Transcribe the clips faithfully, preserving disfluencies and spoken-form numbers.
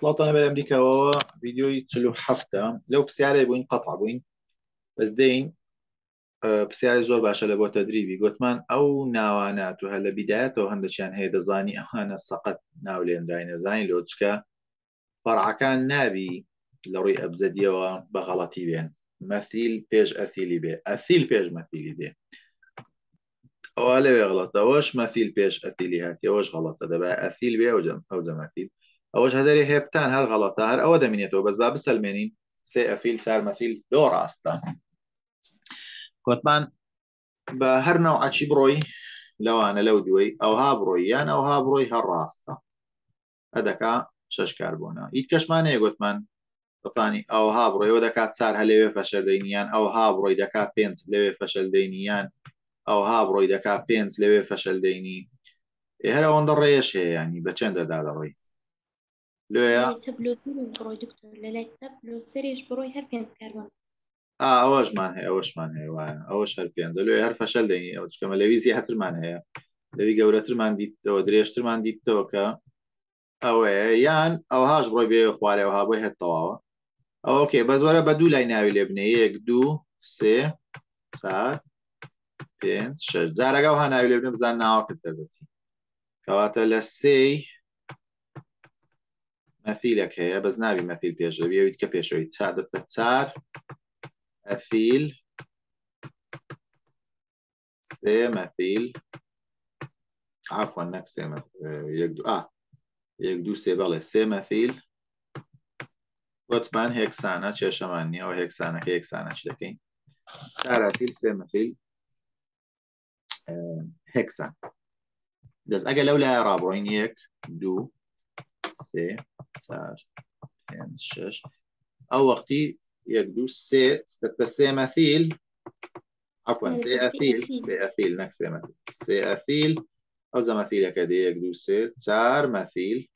سلاطانه بر امریکا و فيديو تلو حفته لو بسعره بوين قطعه بوين بس دين بسعر زور باشه لبو تدريبي قوتمان او ناوانات و هلا بدايته هندشان هي دزاني اهانا سقط ناولين داين زاني لوتشكا فرع كان نابي لري ابزديه وبغلطي بين مثيل بيج اثيلي بي اثيل بيج مثيلي دي او على غلط واش مثيل بيج اثيلي هاتي واش غلط دابا اثيل بي او جم او زمثيل اوش هذاري هيبتان هل غلطة هل او دمينيتو بس باب السلمانين سي افيل سار مثيل دور عستا كوتمان بهر نوع عشي بروي لو انا لو دوي او ها بروي يعني او ها بروي هر راستا هدكا شش كاربونا يتكش معنى يقولتمان بطاني او ها بروي ودكات سار هلوي فشل دينيان او ها بروي دكا بينس لوي فشل دينيان او ها بروي دكا بينس لوي فشل ديني هل او اندر ريش هي يعني بچند دا دروي لا يتبلو سريج بروي دكتور لا يتبلو سريج بروي هربينز كاربون اه اوش مان هي اوش مان هي اوش هربينز لو هر فشل دي اوش كما لوي زياتر مان هي لوي قورتر مان ديت او دريشتر مان ديت توكا او يان او هاش بروي بي خواري او هابو هي طواوا اوكي بس ورا بدو لاي ناوي لابني يك دو سي صار بينز شج دارغاو هناوي لابني بزان ناو كستبتي كواتل سي مثيلك هي بس نابي مثيل بيش بيو يتكبيش ويتساعد التتسار أثيل سي مثيل عفوا نكسي مثيل يقدو آه يقدو سي بغلي سي مثيل وطبعا هيكسانا تشاشمانيا وهيكسانا كهيكسانا تشلكي سار أثيل سي مثيل هيكسان دس أقل لولا رابعين يك دو سي صار خمسة شش أو وقتي يقدو سي ستة سي مثيل عفوا سي أثيل سي أثيل نكسي مثيل سي أثيل أو زمثيل كده يقدو سي صار مثيل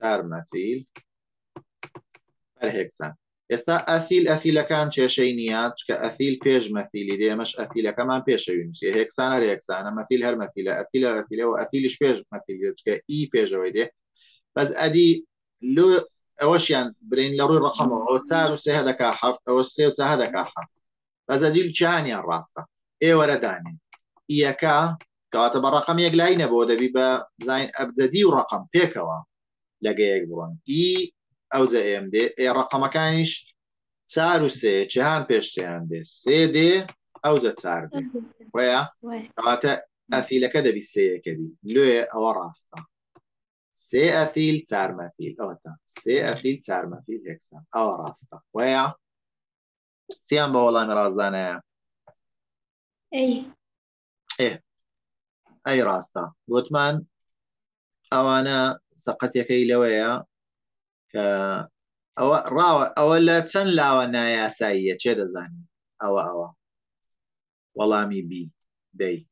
صار مثيل برهكسان استا أثيل أثيل كان شاشينيات كأثيل بيج مثيل دي مش أثيل كمان بيج يونسي هيكسان هيكسان مثيل هر مثيل أثيل هر أثيل وأثيلش بيج مثيل كإي بيج ويدي بس ادي لو اوش يعني برين لروي الرقم او تسار وسي هذاك حرف او سي وتا هذاك حرف بس ادي الجاني الراسطه اي ولا داني اياكا كاتب الرقم يقلاينه بودا بيبا زين ابزدي ورقم بيكوا لقى يقبرون اي او زي ام دي اي الرقم كانش تسار وسي جهان بيشتهان دي سي دي او ذا تسار دي ويا كاتب اثيله كذا بالسي كذا لو او راسطه سي أثيل صار مثيل أوتا سي أثيل صار مثيل هكسان أو راستا ويا سيام بولا مرازانة أي إيه أي راستا بوتمان أو أنا سقط يكي لويا ك أو راو أولا تنلا ونايا ساية كذا زاني أو أو والله مي بي دي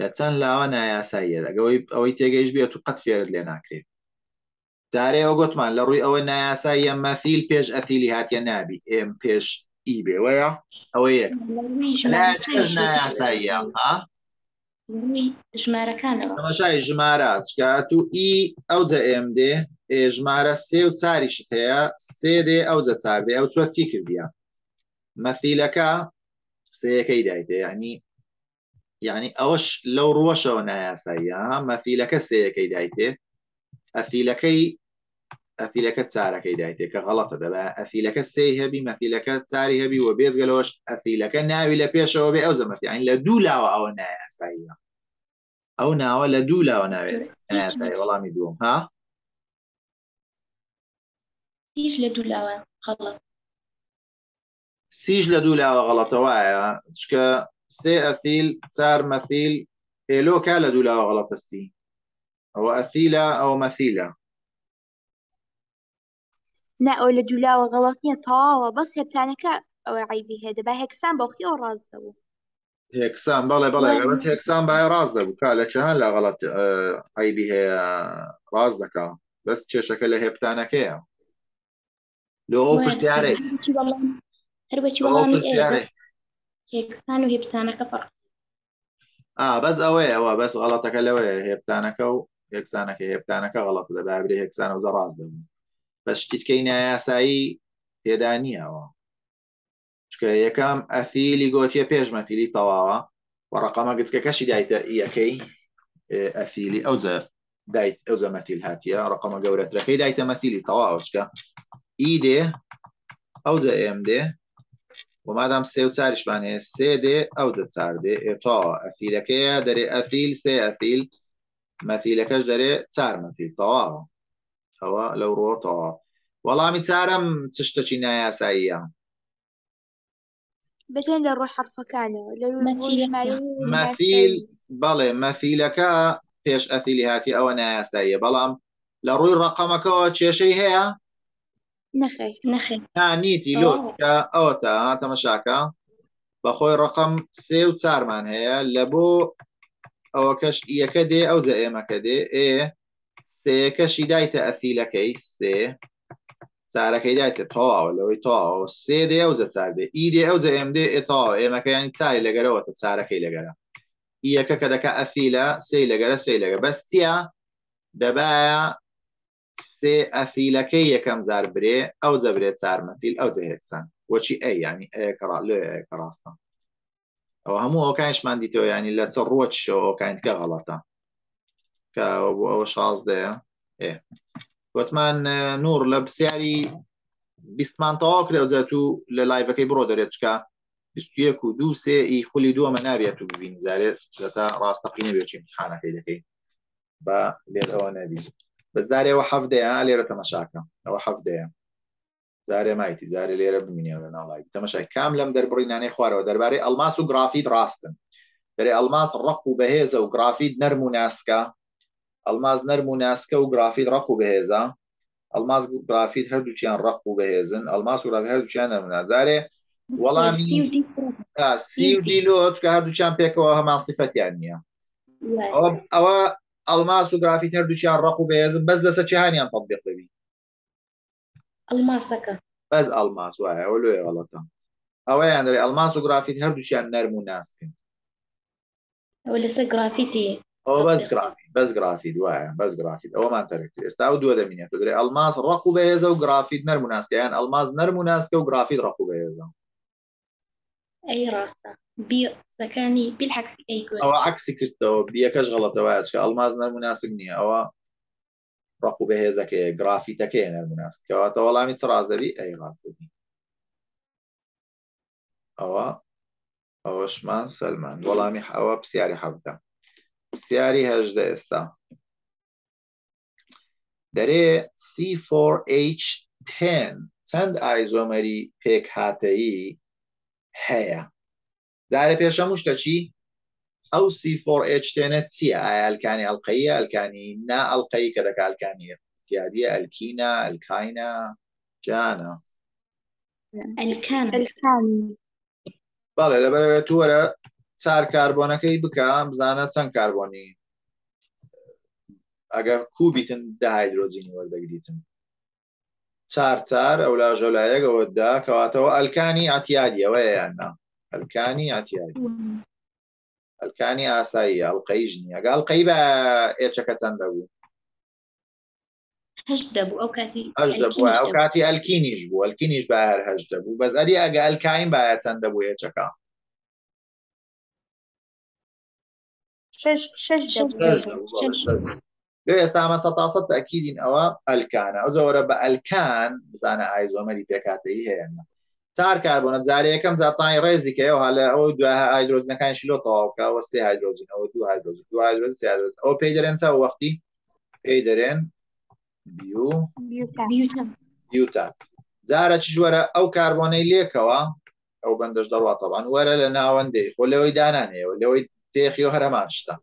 لاتن لاوانا يا سيد اقوي اوي تيجيش بيه تقد فيرد لنا كريم تاري وقتمان لروي او نا يا سيد مثيل بيج اثيلي هات يا نابي ام بيج اي بي ويا اويك لا تشنا يا سيد ها نرمي جماره كانوا انا شاي جمارات كاتو اي او ذا ام دي جماره سي وتاري شتيا سي دي او ذا تاري او توتيك بيها مثيلك سي كيدايته يعني يعني اوش لو روشونا يا سيا مثيلك سي كيدايته اثيلكي اثيلك تسار كيدايته كغلطه دابا اثيلك سي هبي مثيلك تساري هبي وبيز قالوش اثيلك ناوي لا بيشو بي اوزمت يعني لا دولا او نا يا سيا او نا ولا دولا وناوي يا سيا والله ما يدوم ها كيف لا دولا غلط سيج لا دولا غلط واعي شكا سي أثيل صار مثيل إلو كالا دولا غلط السي أو أثيلة أو مثيلة لا أولا دولا غلطني طاوة بس هي بتاعنك عيبي هذا بقى هكسان بأختي أو راز دو هكسان بلا بلا بس هكسان بقى راز دو كالا شهان لا غلط عيبي هي راز دكا بس شكلها هي بتاعنك لو أوبر سياري لو أوبر سياري هيكسان وهيبتانك فرق اه بس اوي اوه بس غلطك لوي هيبتانك و هێکسانەکە هێبتانەکە غەڵەتە بابرێ هێکسانەوزە ڕاست دەبوو بە شتیتکەی نایاسایی تێدا نییەوە چکە یەکەم ئەفیلی گۆتیە پێش مەفیلی تەواوە و ڕەقەمە گچکەکەشی دایتە یەکەی ئەفیلی ئەوزە دایت ئەوزە مەفیل هاتیە ڕەقەمە گەورەترەکەی دایتە مەفیلی تەواوە چکە ئی دێ ئەوزە ئێم دێ ومادام سه و چارش بانه سه ده او ده چار ده تا اثیل که داره اثیل سه اثیل مثیل کش داره چار مثیل طواه او لو رو طواه والله می چارم چشتا چی نایاسایی هم بتین لروح حرفه کانه مثیل بله مثیل که پیش اثیلی هاتی او نایاسایی بلام لروی رقم که چشی هیا نخير نخير نيتي لوت اوتا تا مشاكا بخوي رقم سه و چار من هي لبو او كش يكدي او زي ما كدي اي سه كش دايت اثيله كي سه صار كي دايت طا ولا تو سه دي او زي صار دي اي دي او زي ام دي طا اي ما كان تاع لغرو تا صار كي لغرا اي ككدا كاثيله سه لغرا سه لغرا بس يا دبا سه أثيل كي كم زربري أو زبري صار مثيل أو زهيك سن وشي أي يعني أي كرا لا كراسنا أو همو أو كانش منديتو يعني لا تروتش أو كانت كغلطة ك أو شخص ده إيه واتمن نور لبس يعني بستمان تاك لو زاتو للايف كي برودريتش كا بستوية كدو سه يخلي دو منابع تبين زاري جتا راس تقييم بيوتشي امتحانك إذا كي با للأو نبي بزاري وحفدة ليرة تمشاكا أو حفدة زاري مايتي زاري ليرة بميني ولا نالاي تمشاكا كاملة مدربرين يعني خوارة ودرباري ألماس وغرافيت راستن دري ألماس رقو بهيزة وغرافيت نرمو ناسكا ألماس نرمو ناسكا وغرافيت رقو بهيزة ألماس وغرافيت هردوشيان رقو بهيزن ألماس وغرافيت هردوشيان نرمو ناس زاري والله مين آه سي ودي لوتش كهردوشيان بيكوا همان صفات يعني أو أو الماس وغرافيت هردوشيان رقو بيزن بس لسه چهاني هم تطبيق بي الماسك بس الماس واه ولو غلطه او يعني الماس وغرافيت هردوشيان نرمو ناسكن او لسه غرافيتي او بس غرافيت بس غرافيت واه بس غرافيت او ما تركت استعود ودا مني تدري الماس رقو بيزه وغرافيت نرمو ناسك يعني الماس نرمو ناسك وغرافيت رقو بيزه اي راسه بي سكاني بالعكس ايكون او عكس كتو بيكش غلط واش المازنا المناسب نيه او رقو بهزك جرافيتك هنا المناسب كوا تو والله متراز دبي اي راس دبي او اوش مان سلمان والله مي حوا بسعري حبدا سعري هجده استا دري سي فور إتش تەن سند ايزومري بيك هاتي هيا زاري بيشا مشتا شي او سي فور إتش تەن تسيا الكاني القية الكاني نا القي كذا كالكاني اختيارية الكينا الكاينا جانا الكان الكان بله لبرا تورا صار كربونكي بكا بزانا چەند كربوني اگر كوبيتن ده هيدروجيني ورد بگريتن صار صار او لا جولايك او دا كواتو الكاني اعتيادية ويانا الكاني عتياري الكاني عسايا القيجني قال قيبة إيش كتندبو هجدبو أو كاتي هجدبو أو كاتي الكينيجبو الكينيج بهر هجدبو بس أدي أجا الكاين بهر تندبو إيش كا شج شجدبو شجدبو لو استعمل سطاسط أكيد إن أو الكان أو زور بالكان بس أنا عايز ومالي بكاتي هي أنا صار كربونات زاري كم زعطاني ريزك أو هلا أو دو هيدروجين كان شلو طاقة أو سه هيدروجين أو دو هيدروجين دو هيدروجين سه هيدروجين أو بيدرين سو وقتي بيدرين بيو بيوتان بيوتان زارة شجورة أو كربوني ليكوا أو بندش ضروا طبعا ولا لنا وندي ولا ويداناني ولا ويدخي هرمانشتا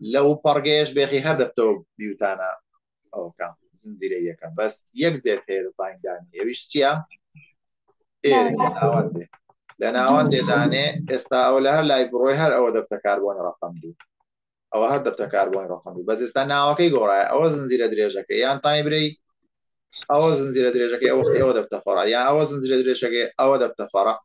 لو برجيش بيخي هذا بتو بيوتانا أو كم زنزيرية كم بس يجزت هذا طاين داني ويش تيا إيه لناوندي لناوندي داني استا أو لهر لايف روي هر أو دبت كربون رقم دو أو هر دبت كربون رقم دو بس استا ناوكي قرعة أو زنزيرة درجة كي يعني تاني بري أو زنزيرة درجة كي أو أو دبت فرع يعني أو زنزيرة درجة كي أو دبت فرع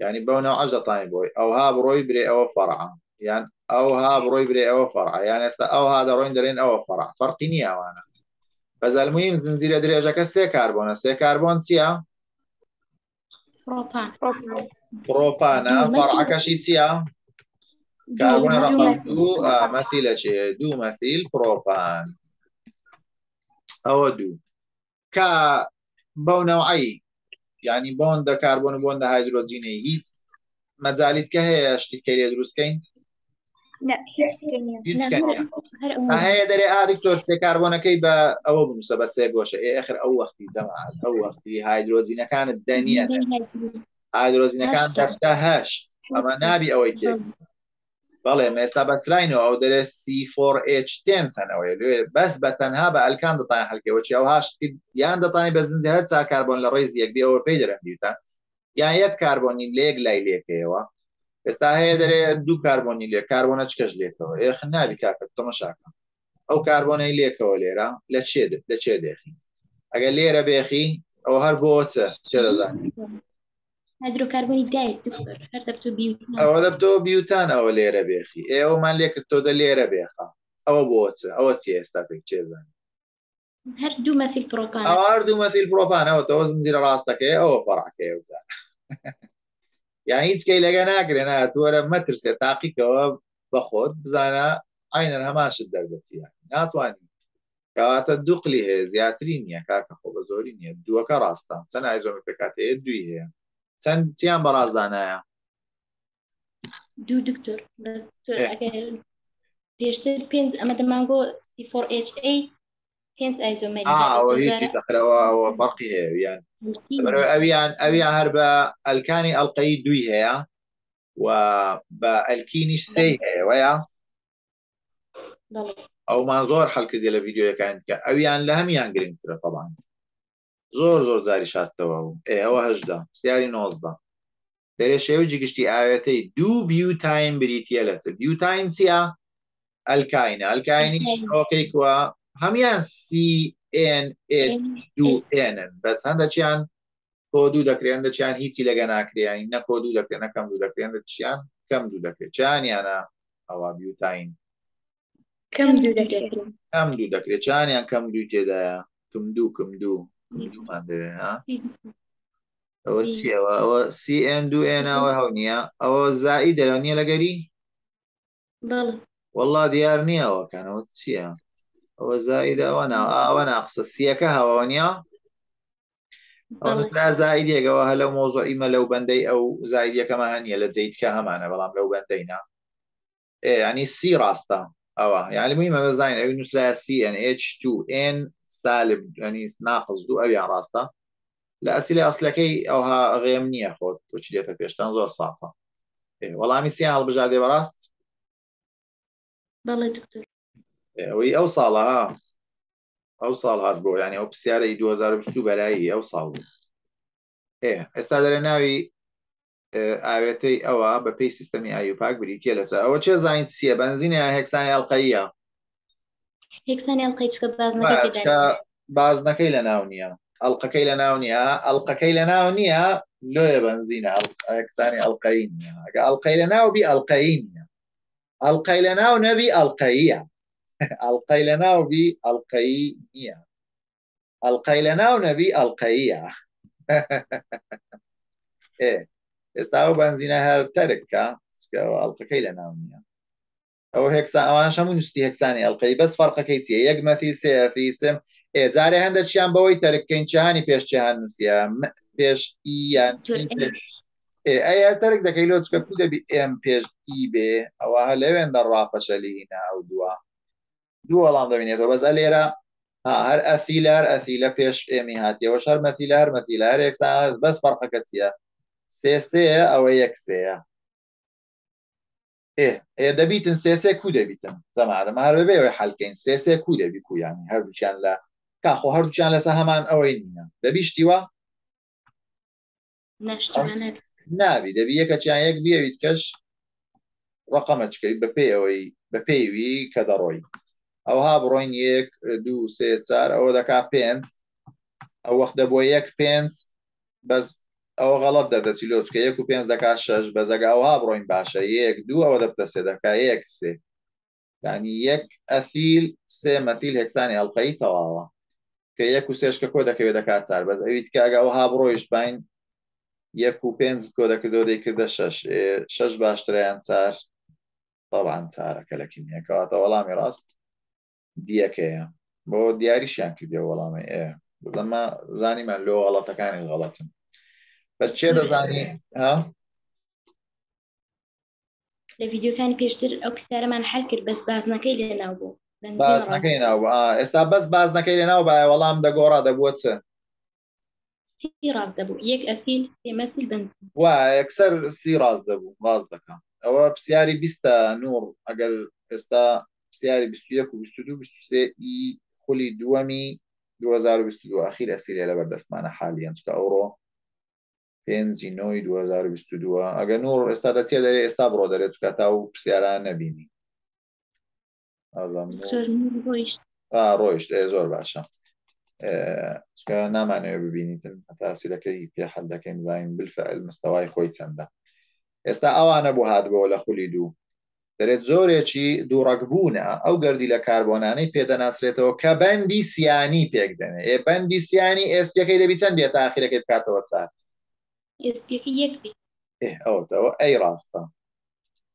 يعني بونو عجلة تاني بوي أو ها بروي بري أو فرع يعني اوها بروي بري او فرع يعني استا اوها دروين درين او فرع فرقي نيا وانا بس المهم زنجيره درجه كسي كربون سي كربون تيا بروبان بروبان فرع كشي تيا كربون رقم دو مثيل شي دو مثيل بروبان او دو ك بو نوعي يعني بوند كربون وبوند هيدروجين هيت مجاليت كهي اشتي كلي دروس كاين لا هيسترينيا هي دري ا دكتور سي كربونكي با او بنسه بس بوشه اخر او وقتي جماعه او وقتي هيدروجين كانت دانيه هيدروجين كانت هشت اما نابي او يك بله ما استبس لاينو او دري سي أربعة إتش عشرة ثانويه بس بتنها بالكان طاي حلقه وشي او هشت يعني طاي بزن زهر تاع كربون للريز يك بي او بيجر ديوتا يعني يك كربوني ليك لاي ليك ايوا استاهي دري دو كربوني لي كربونه تشكش لي تو اخ نابي كاك تمشاك او كربونه لي كوليرا لا تشد لا تشد اخي قال لي راه باخي او هربوت تشدا هيدروكربوني داير دكتور هربتو بيوتان او هربتو بيوتان او لي راه باخي اي او مالك تو دا لي راه باخا او بوت او تي استاتيك تشدا هردو مثل بروبان او هردو مثل بروبان او توزن زير راسك او فرعك او يعني هيك كي لقى ناقرنا تورا مترسه تاقي كواب بخود بزانا عينها ماشي الدرجتي يعني ناتواني كات الدقلي هي زياترين يا كاكا خوب زورين يا دو كراستا سنه عايزهم بكاتي دوي هي سنتيان براز دانا دو دكتور بس دكتور اكل بيشتري بنت اما دمانجو سي أربعة إتش ثمانية بنت ايزوميريز اه وهيك تقرا وفرقي هي يعني أبيان أبيان هربا الكاني القي دوي هي وبالكينيش ثي هي ويا أو ما زور حلقة دي الفيديو كانت أبيان لهم يانجرين طبعا زور زور زاري شات توا إيه هو هجدا سياري نوزدا دري شيء وجي قشتي آياتي دو بيوتاين بريتيالات بيوتاين سيا الكاينة الكاينيش أوكي كوا هميان سي ان اس دو ان بس هنده چیان کودو دکری هنده چیان هیچی لگه نکری یعنی نه کودو دکری نه کم دو دکری هنده چیان کم دو دکری چیان یعنی او بیوتاین کم دو دکری کم دو دکری چیان یعنی کم دو تیده کم دو کم دو کم دو هنده ها او چیه او سی ان دو ان او هونیه او زائده لونیه لگری بله والله دیار نیه او کن او چیه أو زائدة وأنا وأنا أقصى سياكها وأنيا أو مثلا زائدة جواها لو موضوع إما لو بندي أو زائدة كما هنيا لتزيد كها معنا بلام لو بندينا إيه يعني سي راستا أو يعني المهم زين أو مثلا سي إن إتش تو إن سالب يعني ناقص دو أبي راستا لا أسئلة أصلا كي أوها غيمنية خود وشديتها فيش تنظر صعبة إيه والله ميسي على بجاردي براست بلى دكتور وی اوصال ها اوصال هات بو یعنی او بسیاری دو هزار و بیست و دو برای اوصال ايه استادر ناوی اوتی او به پی سیستمی ایو پاک بریتیه لسا او چه زاین سیه بنزین هکسان القیه هکسان القیه چکا باز نکی چکا باز نکی لناونیه القکی لناونیه القکی لناونیه لوی بنزین هکسان القیینیه اگه القی لناو بی القیینیه القی لناو نبی القییه القيلناو بي القينية القيلناو نبي القيية إيه استعو بنزينها هر تركة سكوا القيلناونية أو هكسان أو أنا شامون يستي هكساني القي بس فرق كيتي يجمع في سيا في سم إيه زاري هندت شام بوي تركين شهاني بيش شهان نسيا بيش إيان اي ترك ذا كيلو تكبل بي إم بيش إي بي أو هالين در رافش اللي هنا أو دوا دو والله دمينيته بس اليرا ها هر أثيلة هر أثيلة فيش إمي هاتي وش هر مثيلة هر مثيلة هر يكسا بس فرق كتسيا سي سي أو يكسيا إيه إيه دبيتن سي سي كو دبيتن سمع هذا ما هر ببيع حلقين سي سي كو دبيكو يعني هر دوشان لا كاخو هر دوشان لا سهمان أو إنينا دبيشتوا نشتوا نابي دبيك كتشان يك بيه بيتكش رقمك ببيعوي ببيعوي كدروي او ها بروين يك دو سي تار او دكا بينت او وقت بو يك بينت بس او غلط داده چیلوچ که یک و پنج دکه شش به زگه اوها برویم باشه یک دو او دبته سه دکه یک سه يعني يك أثيل سي مثيل هكساني ألقي تواوا كي يكو سيش كودا كي بدا كاتسار بس أويت كاقا وها برويش باين يكو بينز كودا كدو دي كدا شش شش باشتري انسار طبعا سارك لكن يكاتا ولامي راست ديكيا بو دياريش يانكي ديو ولامي ايه زما زاني من لو غلطة كاني غلطة بس شيدا زاني ها الفيديو كان بيشتر أكثر من حكر بس بعضناكي لناوبو. بعضناكي ناوبو آه استا بس بعضناكي لناوبو والله أم دقورة دبوت. سيراز دبو يك أثيل يمثل بنزين. وا أكثر سيراز دبو غازدك. أو بسياري بيستا نور أقل استا بسياري بيستيك وبيستدو بيستسي إي خلي دوامي دوازارو بيستدو أخير أسيري على بردس معنا حاليا شكا أورو. بنزینوی دو هزار و بیست و دو اگر نور استادتیه داره استابرو داره تو که تاو بسیاره نبینی رویشت آه رویشت اه زور باشم تو که نمانه ببینید تاثیره که هیپی حل دکه امزاین بالفعل مستوای خوی چنده استا اوانه بو هاد بوله خولی دو داره زوره چی دو رقبونه او گردی لکاربونانه پیدا نسره تو که بندی سیانی پیگدنه بندی سیانی اس پیکه ده بیچن بیه تاخیره که بکاته و چار يسكي يكبي إيه أو تو أي راستا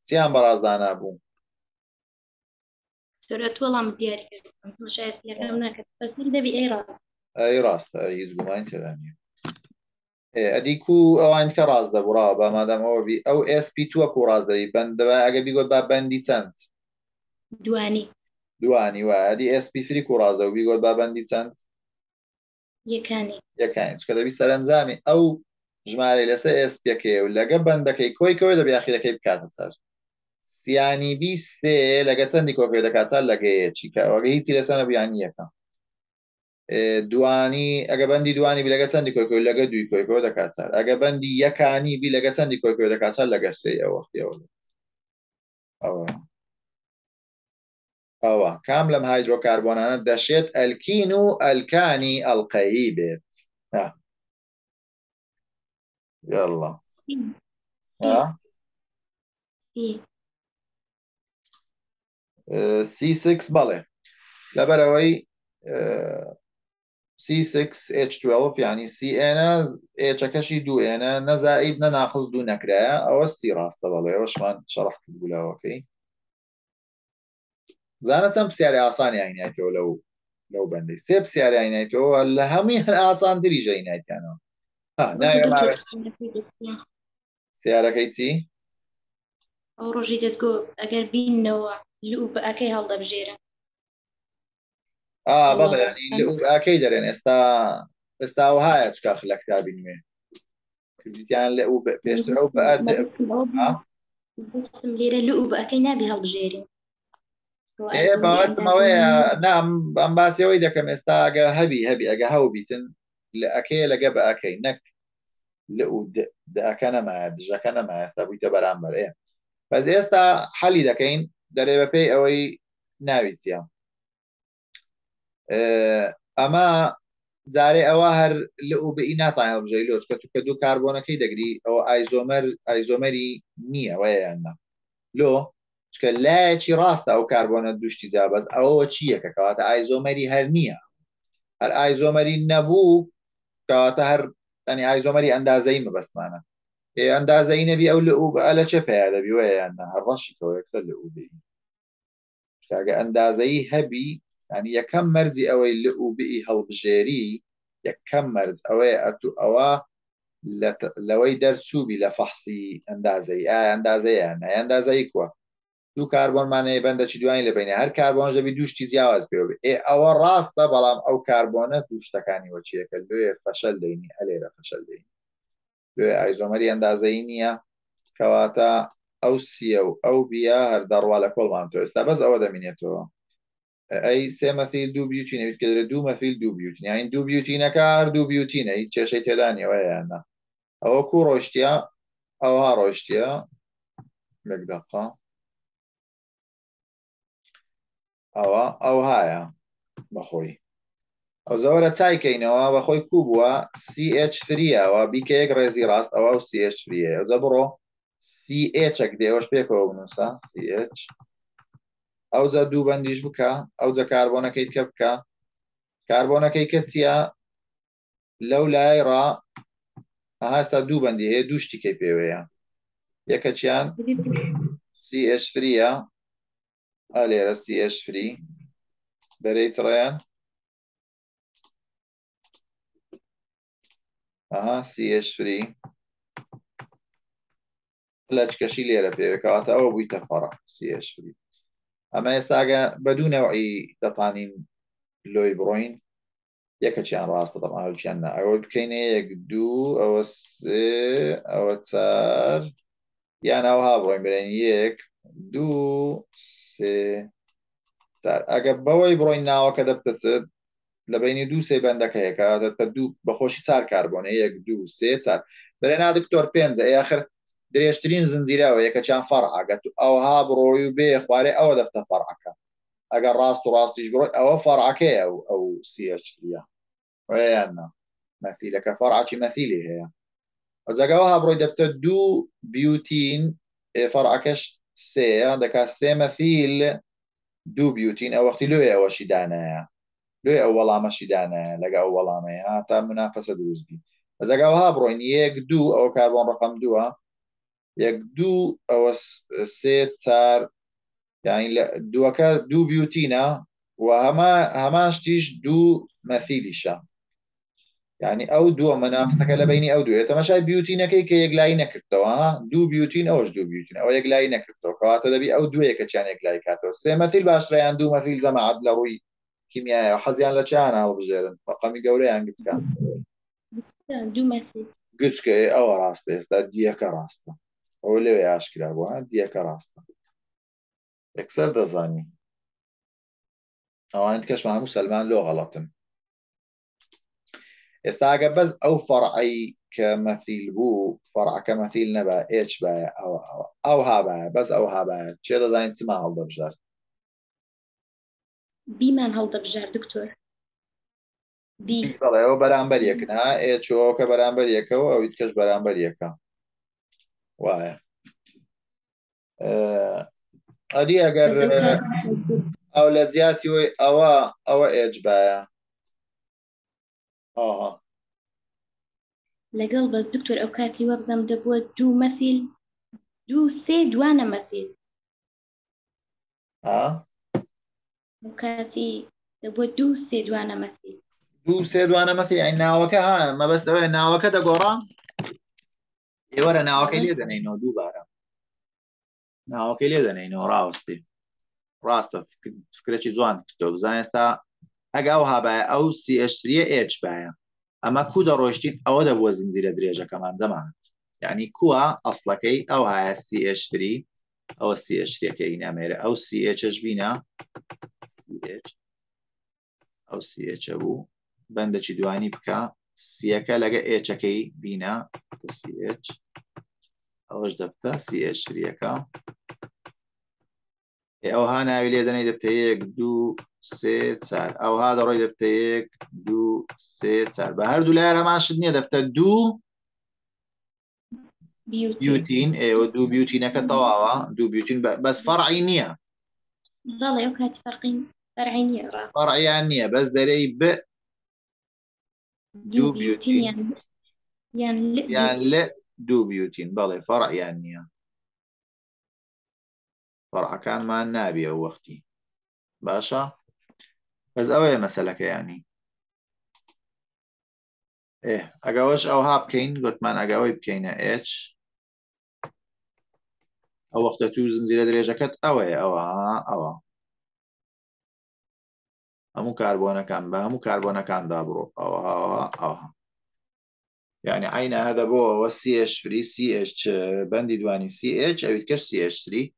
سيان براز دانا بو شرط والله مدياري مش عارف يا هناك بس نبدأ بأي راس أي راستا يزقو ما أنت ثانية إيه أديكو أو عندك راس ده برابا ما دام هو بي أو إس بي تو أكو راس ده بند بقى أجا بيقول بقى بندي تانت دواني دواني وادي إس بي ثري كو راس ده وبيقول بقى بندي تانت يكاني يكاني كده بيصير نظامي أو جمالي لسه اس بيكي ولا جبندك كوي كوي ده بياخذك بكات صار يعني بي سي لقتني كوي ده كات لقى تشيكا وجهتي لسنه بيعني دواني اجبندي دواني بلقتني كوي كوي لقى دوي كوي كوي ده كات صار اجبندي يكاني بلقتني كوي كوي ده كات لقى سي او وقت يا ولد او او كامله هيدروكربونات دشيت الكينو الكاني القيبت ها يلا ها سي سي ستة بالي لبروي سي ستة اتش اثنا عشر يعني سي انا اتش كشي دو انا نزائد ناقص دو نكره او السي راس بالي واش ما شرحت تقولها اوكي زانتم بسعر عصان يعني لو لو بندي سي بسعر يعني ولا همي عصان دريجه يعني انا ها نايم معك سيارة كيتي أو رجيت تقول أقربين نوع لقب أكيد هلا بجيرة آه بابا يعني لقب أكيد يعني استا استا وهاي أشكال خلك تابين مين كنت يعني لقب بيشتروا بقد آه بس مليرة لقب أكيد نبي هلا بجيرة إيه بس ما ويا نعم أم بس يويدا كم استا أجا هبي هبي أجا هاو بيتن لأكي لجب أكي نك لقو د دأكنا مع دجكنا مع استبويت برامبر إيه بس إستا حلي دكين دريبة بي أوي نابت يا أما زاري أواهر لقو بإنا طايهم جيلوت كتو كدو كربون كي دقري أو أيزومر أيزومري مية ويا عنا لو شكل لا شيء راسته أو كربون دوش تزا بس أو شيء ككوات أيزومري هر مية هر آیزومری نبو که هر یعنی آیزومری اندازه‌ای بس معنا اندازه‌ای نبی او لقوب الا چه پیاده بی وای ان هر رشی تو یکسر لقوبی اگه اندازه‌ای هبی یعنی یکم مرز او لقوبی هلب جری یکم مرز او اتو او لوی درسوبی لفحصی اندازه‌ای اندازه‌ای یعنی اندازه‌ای کو دو کربن معنی بنده چی دوانی لبینه هر کربن جبی دوش چیزی عوض بیو ای او راسته بلام او کربونه دوش تکنی و چیه که لوی فشل دینی علی را فشل دینی لوی ایزومری اندازه اینیه کواتا او سی او او بیا هر درواله کل مام تو است بس او دمینی تو ای سه مثیل دو بیوتینه بیت که دو مثیل دو بیوتینه این دو بیوتینه که هر دو بیوتینه هیچ چشی تدانی وی انا او کو روشتیا او ها روشتیا یک دقیقه أو أو هايا بخوي او زوره چای کینوا و خوی کوبوا سی اچ تری و بی که یک رزی راست او سی اچ تری او زبرو سی اچ اک دی اوش پیکو او نوسا سی اچ او زا دو بندیش بکا او زا کاربونه کیت کبکا کاربونه کی کتیا لولای را هستا دو بندی دوش تیکی پیویا یکا چیان سی اچ تری آلیرا سی اچ تری دریت رایان آها سی اچ تری لچ کشی لیره پیوه که آتا او بوی تفاره سی اچ تری اما استاگه بدون نوعی تطانین لوی بروین یکه چیان راسته طبعا او چیان نه او بکینه یک دو او سه او تار یعنی او ها بروین برین یک دو سه تار اگه بوی بروین ناو که دبتسد لبین دو سه بنده که که تا دو بخوشی چار کربونه یک دو سه چار برای نه دکتور پنزه ای آخر درێژترین زنجیره و یکه چند فرع اگه تو اوها بروی به خواره او دفته فرع که اگر راست و راستیش بروی او فرع که او او سیش یا ویانا مثیله که فرع چی مثیله هیا از اگه اوها بروی دفته دو بیوتین فرع کش سه دکه سه مثیل دو بیوتین او وقتی لوی اوشی دانه لوی اولامه شیدانه لگه اولامه تا منافسه دروز بی از اگه اوها بروین یک دو او کاربون رقم دو ها یک دو او سه چار یعنی دو که دو بیوتینه و همانش تیش دو مثیلیشه یعنی او دو منافسه که لبینی او دویه تماشای بیوتینه که یک لای نکرده دو بیوتین اوش دو بیوتین او یک لای نکرده که حتی دبی او دویه که چند یک لای کاته سه مثیل باش ریان دو مثیل زمعد لروی كيميائي وحزيان لا تشانا وبجيرن رقمي قولي عن قلت كان دو مثيل قلت كي او راستي استا ديكا راستا او لي ياش كلا بو ديكا راستا اكسل دزاني او انت كاش مع مسلمان لو غلطن استا بس او فرعي كمثيل بو فرع كمثيل نبا اتش با او او او هابا بس او هابا تشي دزاني تسمع الضبجر بی من هلده بجار دکتور بی بله او برانبر یک نه ایچ او که برانبر یک و او ایدکش برانبر یک وای ادی اگر اولاد زیادی وی او او ایچ بایا آها لگل بس دکتور او کاتی وابزم دبو دو مثیل دو سه دوانه مثیل ها وكاتي دو سي دوانه مثيل دو سي دوانه مثيل يعني ناوكه ها ما بس دوي ناوكه دغورا يورا ناوكه لي دنينو دوباره ناوكه لي دنينو راستي راسته فكرتي زوان تو زايستا اگاوها با او سي اتش تري اتش با اما كو دروشتين او د وزن زيره درجه كمان زمان يعني كو اصلكي او ها سي اتش تري او سي اتش تري كاينه ميره او سي اتش اش بينا سی اچ او سی اچ ابو بنده چی دوانی بکا سیکا لگه ایچ اکی بینا سی اچ اوش دبتا سی اچ ریکا او ها ناویلی دنی دبتا یک دو سه چار او ها دروی دبتا یک دو سه چار به هر دو لیر همان شدنی دبتا دو بیوتین او دو بیوتین اکا تواوا دو بیوتین بس فرعی نیا بله او کات فرقین فرعینیه را فرعینیه بس داری ب دو بیوتین یعنی ل دو بیوتین بله فرعینیه فرع کان ما نابیه وقتی باشا بس اوه مسئله که یعنی اه اگه وش او ها بکین گوت من اگه اوی بکینه اچ او وقت تو زنجیره درجه کت اوه اوه اوه همو كربونه كان به همو كربونه كان دابرو اوه اوه اوه يعني عين هذا بو و سي اتش فري سي اتش بندي دواني سي اتش او كش سي اتش تري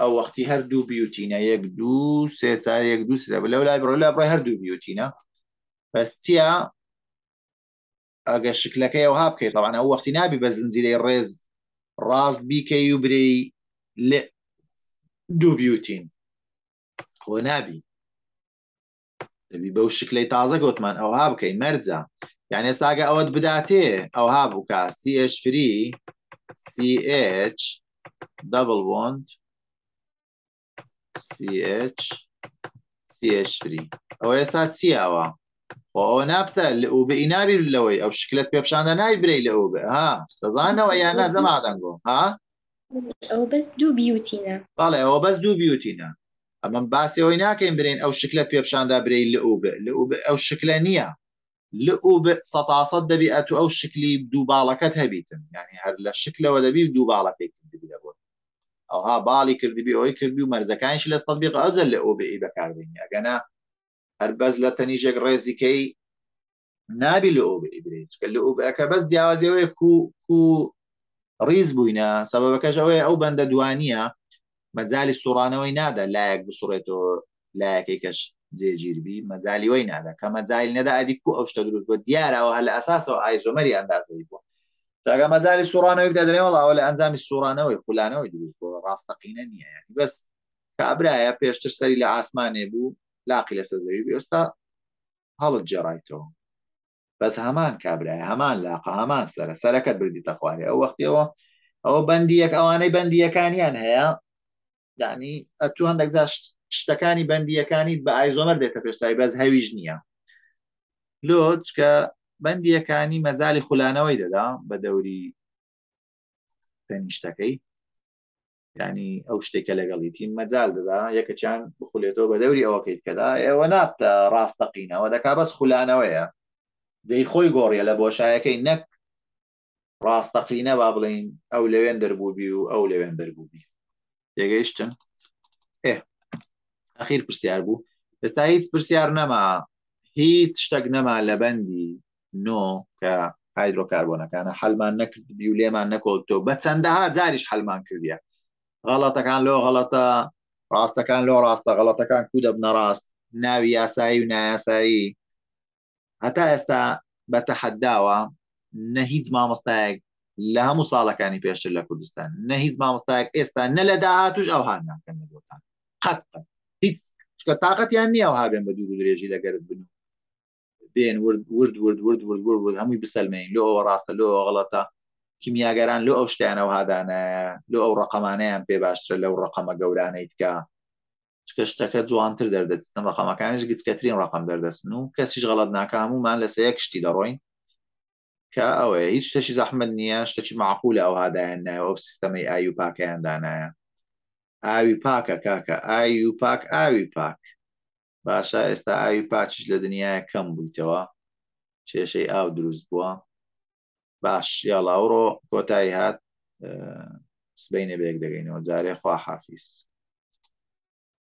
او وقتي هر دو بيوتينا يك دو سي تاع يك دو سي ولا ولا ولا هر دو بيوتينا بس تيا اجا شكلكي وهاب كي طبعا او وقتي نابي بس زنجيره الرز راست بی که یبری ل دو بیوتین خو نابی دبی بو شکلی تازه گوتمان او ها بکی مرجا یعنی استا اگه اود بداته او ها بکا سی اچ تری سی اچ double bond ch ch3 او استا سي او او نبته لو بينابي لوي او شكلت بيبشان ناي بري لو ها تزانه ويانا زعما دنگو ها او بس دو بيوتينا طالع او بس دو بيوتينا اما باسي هناك برين او شكلت بيبشان دا بري لو لو او شكلانيه لو سطاصد بيئه او شكلي بدو بالكت هبيتن يعني هر الشكله ودبي بدو بالكت بدي اقول او ها بالي كردي بي اوي كردي ومرزكانش للتطبيق ازل او بي بكار بيني انا هربز لتنيجك ريزيكي نابي لو بي بريت كلو بك بس ديازي كو كو ريز بوينا سببك جوي او بند دوانيه مازال السرانه وينادا لايك بصورته لايكش زي جيربي مازال وينادا كما زال ندا اديكو او اشتغلوا ديارا وهلا اساسه ايزومري اندازه يبو اگر مازال السورانوي بدأ دري والله ولا انزام السورانوي فلانوي دروس بو راستقينا يعني بس كابرايا بيشتر سري لعاسماني بو لاقي لسزوي بيوستا هل جرايتو بس همان كابرايا همان لاقا همان سر سركت بردي تخواري او وقت او او بنديك اواني بنديكانيان هيا يعني اتو عندك زاش اشتكاني بنديكاني بايزومر ديتا بيشتاي بس هويج نيا لوج ك بندية كاني مازال خلانوي دادا بدوري تنشتكي يعني او شتيك لغاليتين مازال دادا يكا كان بخليتو بدوري اوكيت كدا ونابت راستقينا ودكا بس خلانوية زي خوي غوريا لبوشايكي نك راستقينا بابلين او لوين دربوبي او لوين دربوبي يجيشتن ايه اخير برسيار بو بس هيت برسيار نما هيت شتق نما لبندي نو که هایدروکاربونه کانه حلمان نکرد بیولیمان نکرد تو بچندها زاریش حلمان کردیه غلطه کان لو غلطه راسته کان لو راسته غلطه کان کود ابن راست ناوی یاسایی و نایاسایی حتی استا بتحداوه نه هیچ مامۆستایەک لە هەموو ساڵەکانی پێشتر لە کوردستان نه هیچ مامۆستایەک ئێستا نە لە داهاتووش ئەوها ناکەن لە گۆڕان قەتەن هیچ چکە تاقەتیان نییە ئەوها بێن بە دوور و درێژی لەگەرت بنوو بين ورد ورد ورد ورد ورد ورد همي بسلمين لو راسته لو غلطه كيمياغران لو اوشتانه وهذا انا لو او رقمانه بي باشتر لو رقمه قولانه يتكا شكشتك جوانتر دردت رقمه كانش قلت كثيرين رقم دردت نو كاسيش غلط ناكامو ما لسيك شتي دروين كا او هيش تشي زحمد نياش تشي معقوله او هذا انا او سيستم ايو باك عندنا ايو باك كاكا ايو باك ايو باك باشا استا ئاوی پاکیش لە دنیای کەم بوویتەوە چێشەی ئاو دروست بووە باش یاڵا ئەوڕۆ کۆتایی هات سبەینە بێک دەگەینەوە جارێ خواحافیز